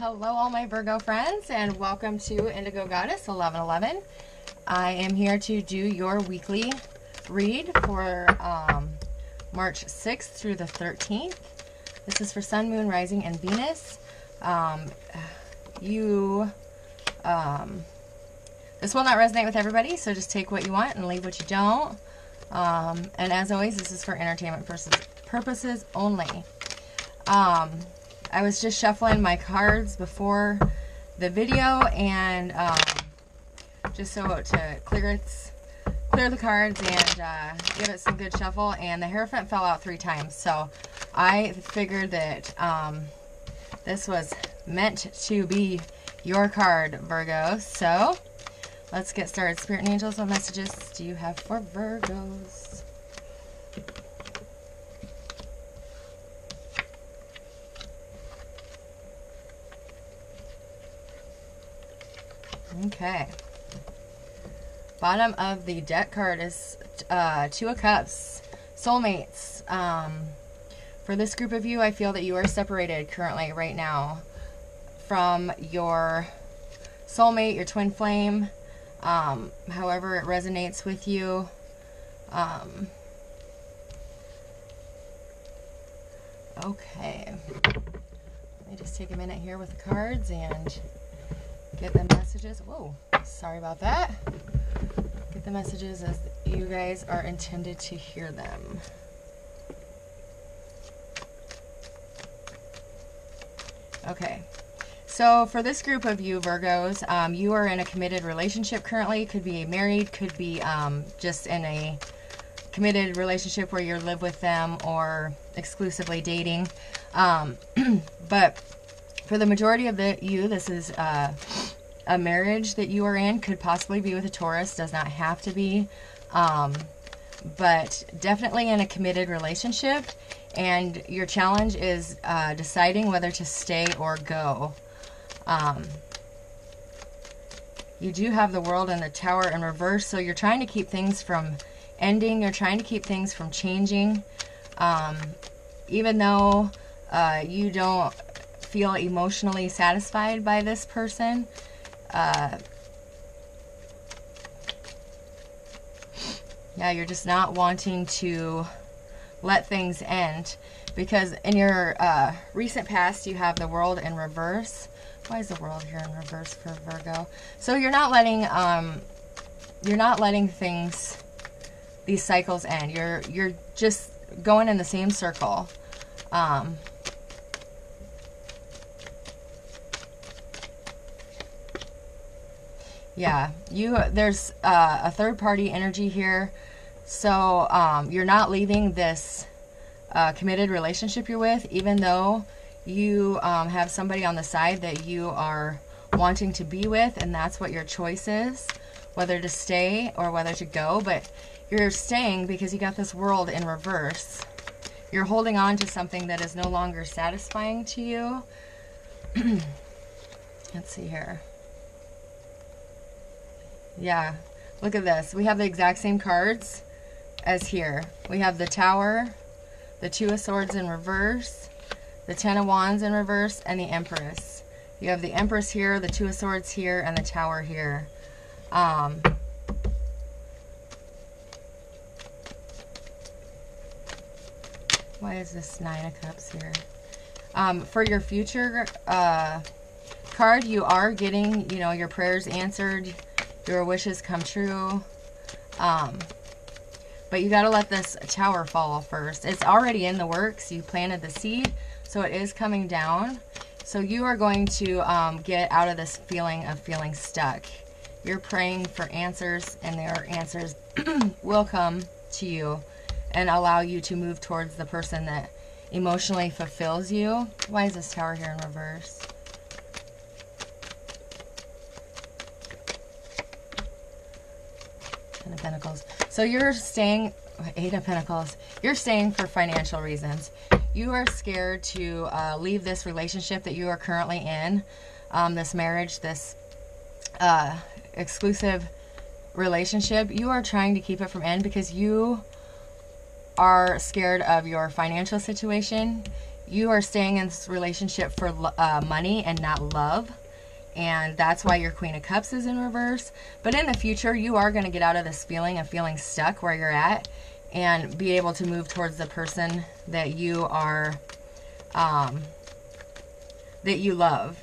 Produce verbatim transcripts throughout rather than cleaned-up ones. Hello, all my Virgo friends, and welcome to Indigo Goddess eleven eleven. I am here to do your weekly read for um, March sixth through the thirteenth. This is for Sun, Moon, Rising, and Venus. Um, you, um, this will not resonate with everybody, so just take what you want and leave what you don't. Um, and as always, this is for entertainment purposes only. Um, I was just shuffling my cards before the video, and um, just so to clearance, clear the cards and uh, give it some good shuffle. And the Hierophant fell out three times, so I figured that um, this was meant to be your card, Virgo. So let's get started. Spirit and angels, what messages do you have for Virgos? Okay. Bottom of the deck card is uh, Two of Cups, soulmates. Um, for this group of you, I feel that you are separated currently right now from your soulmate, your twin flame. Um, however it resonates with you. Um, okay. Let me just take a minute here with the cards and get the messages. Whoa, sorry about that. Get the messages as you guys are intended to hear them. Okay. So for this group of you, Virgos, um, you are in a committed relationship currently. Could be married, could be um, just in a committed relationship where you live with them or exclusively dating. Um, but for the majority of the you, this is uh, a marriage that you are in. Could possibly be with a Taurus. Does not have to be. Um, but definitely in a committed relationship. And your challenge is uh, deciding whether to stay or go. Um, you do have the World and the Tower in reverse, so you're trying to keep things from ending. You're trying to keep things from changing. Um, even though uh, you don't feel emotionally satisfied by this person, uh, yeah, you're just not wanting to let things end, because in your uh, recent past, you have the World in reverse. Why is the World here in reverse for Virgo? So you're not letting um, you're not letting things, these cycles end. You're you're just going in the same circle. Um, yeah, you there's uh, a third party energy here, so um, you're not leaving this uh, committed relationship you're with, even though you um, have somebody on the side that you are wanting to be with, and that's what your choice is, whether to stay or whether to go. But you're staying because you got this World in reverse. You're holding on to something that is no longer satisfying to you. Let's see here. Yeah, look at this. We have the exact same cards as here. We have the Tower, the Two of Swords in reverse, the Ten of Wands in reverse, and the Empress. You have the Empress here, the Two of Swords here, and the Tower here. Um, why is this Nine of Cups here? Um, for your future uh, card, you are getting, you know, your prayers answered, your wishes come true. Um, but you got to let this Tower fall first. It's already in the works. You planted the seed, so it is coming down. So you are going to um, get out of this feeling of feeling stuck. You're praying for answers, and their answers will come to you and allow you to move towards the person that emotionally fulfills you. Why is this Tower here in reverse? Ten of Pentacles. So you're staying, Eight of Pentacles. You're staying for financial reasons. You are scared to uh, leave this relationship that you are currently in, um, this marriage, this uh, exclusive relationship. You are trying to keep it from end because you are scared of your financial situation. you are staying in this relationship for uh, money and not love. And that's why your Queen of Cups is in reverse. But in the future, you are going to get out of this feeling of feeling stuck where you're at and be able to move towards the person that you are, um, that you love.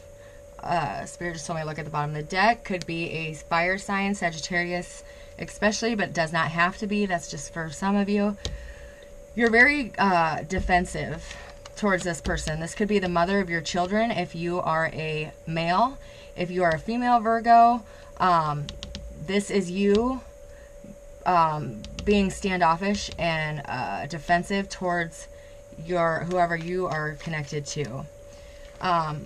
Uh, Spirit just told me to look at the bottom of the deck. Could be a fire sign, Sagittarius especially, but does not have to be. That's just for some of you. You're very uh, defensive towards this person. This could be the mother of your children if you are a male. If you are a female Virgo, um, this is you um, being standoffish and uh, defensive towards your whoever you are connected to. Um,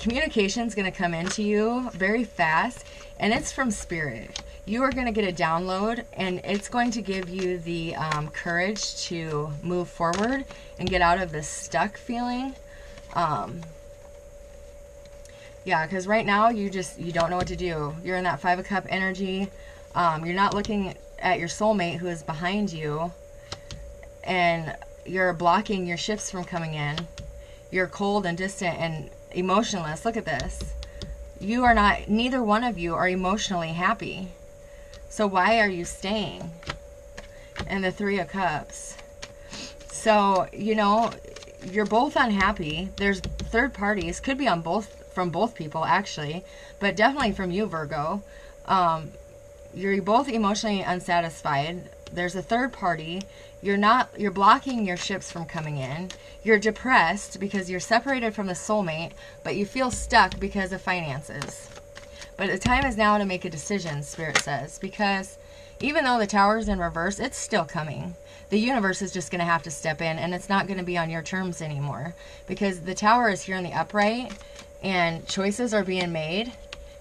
communication is going to come into you very fast, and it's from Spirit. You are going to get a download, and it's going to give you the um, courage to move forward and get out of this stuck feeling. Um, yeah, because right now you just you don't know what to do. You're in that Five of Cup energy. Um, you're not looking at your soulmate who is behind you, and you're blocking your shifts from coming in. You're cold and distant and emotionless. Look at this. You are not. Neither one of you are emotionally happy. So why are you staying? And the Three of Cups. So, you know, you're both unhappy. There's third parties. Could be on both, from both people, actually. But definitely from you, Virgo. Um, you're both emotionally unsatisfied. There's a third party. You're not, you're blocking your ships from coming in. You're depressed because you're separated from the soulmate, but you feel stuck because of finances. But the time is now to make a decision, Spirit says, because even though the Tower is in reverse, it's still coming. The universe is just going to have to step in, and it's not going to be on your terms anymore, because the Tower is here in the upright, and choices are being made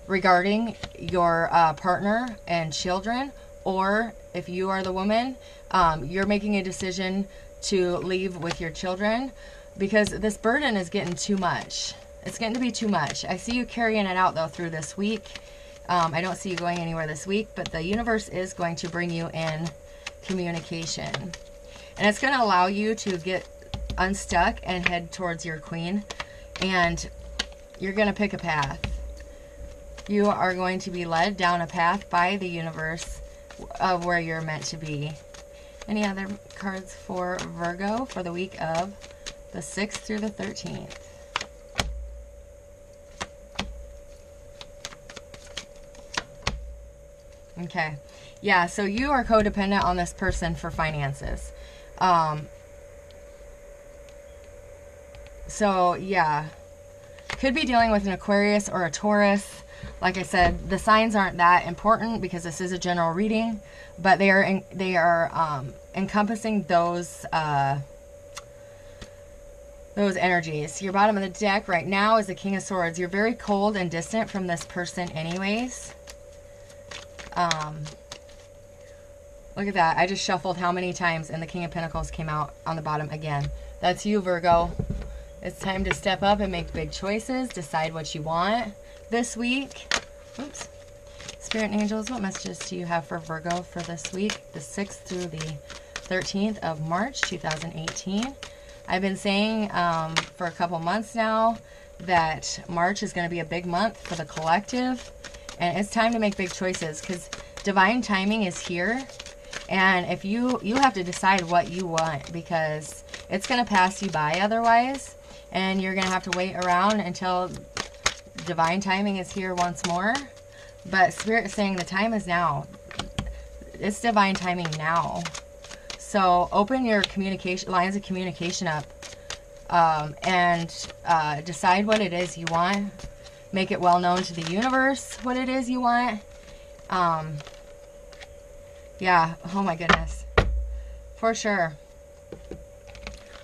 regarding your uh, partner and children, or if you are the woman, um, you're making a decision to leave with your children, because this burden is getting too much. It's getting to be too much. I see you carrying it out, though, through this week. Um, I don't see you going anywhere this week, but the universe is going to bring you in communication. And it's going to allow you to get unstuck and head towards your queen. And you're going to pick a path. You are going to be led down a path by the universe of where you're meant to be. Any other cards for Virgo for the week of the sixth through the thirteenth? Okay. Yeah, so you are codependent on this person for finances. Um, so, yeah. Could be dealing with an Aquarius or a Taurus. Like I said, the signs aren't that important because this is a general reading. But they are, in, they are um, encompassing those... Uh, Those energies. Your bottom of the deck right now is the King of Swords. You're very cold and distant from this person anyways. Um, look at that. I just shuffled how many times and the King of Pentacles came out on the bottom again. That's you, Virgo. It's time to step up and make big choices. Decide what you want this week. Oops. Spirit and Angels, what messages do you have for Virgo for this week? The sixth through the thirteenth of March, two thousand eighteen. I've been saying um, for a couple months now that March is going to be a big month for the collective. And it's time to make big choices because divine timing is here. And if you, you have to decide what you want, because it's going to pass you by otherwise. And you're going to have to wait around until divine timing is here once more. But Spirit is saying the time is now. It's divine timing now. So open your communication lines of communication up um, and uh, decide what it is you want. Make it well known to the universe what it is you want. Um, yeah, oh my goodness. For sure.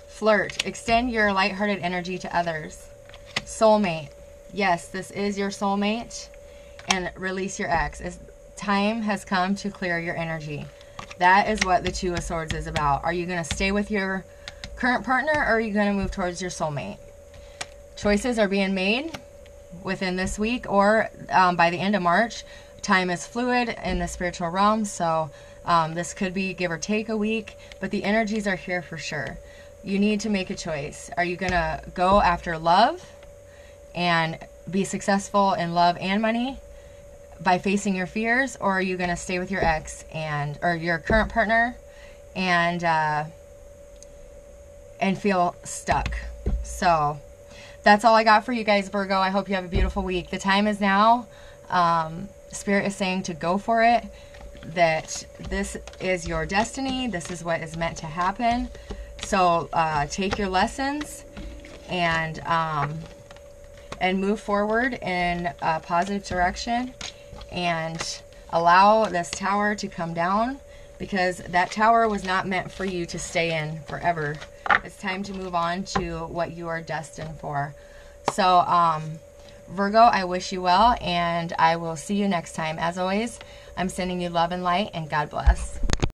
Flirt. Extend your lighthearted energy to others. Soulmate. Yes, this is your soulmate. And release your ex. It's, time has come to clear your energy. That is what the Two of Swords is about. Are you going to stay with your current partner, or are you going to move towards your soulmate? Choices are being made within this week, or um, by the end of March. Time is fluid in the spiritual realm, so um, this could be give or take a week, but the energies are here for sure. you need to make a choice. Are you going to go after love and be successful in love and money by facing your fears, or are you going to stay with your ex and or your current partner and uh, and feel stuck? So that's all I got for you guys, Virgo. I hope you have a beautiful week. The time is now. Um, Spirit is saying to go for it, that this is your destiny. This is what is meant to happen. So uh, take your lessons and um, and move forward in a positive direction, and allow this tower to come down, because that tower was not meant for you to stay in forever. It's time to move on to what you are destined for. So um, Virgo, I wish you well, and I will see you next time. As always, I'm sending you love and light, and God bless.